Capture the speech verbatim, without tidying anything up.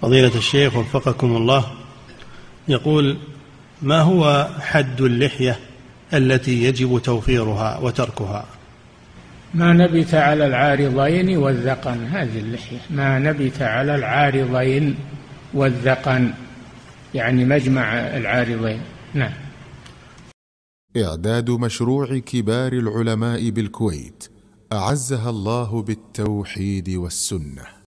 فضيلة الشيخ وفقكم الله، يقول: ما هو حد اللحية التي يجب توفيرها وتركها؟ ما نبت على العارضين والذقن، هذه اللحية. ما نبت على العارضين والذقن، يعني مجمع العارضين. نعم. إعداد مشروع كبار العلماء بالكويت، أعزها الله بالتوحيد والسنة.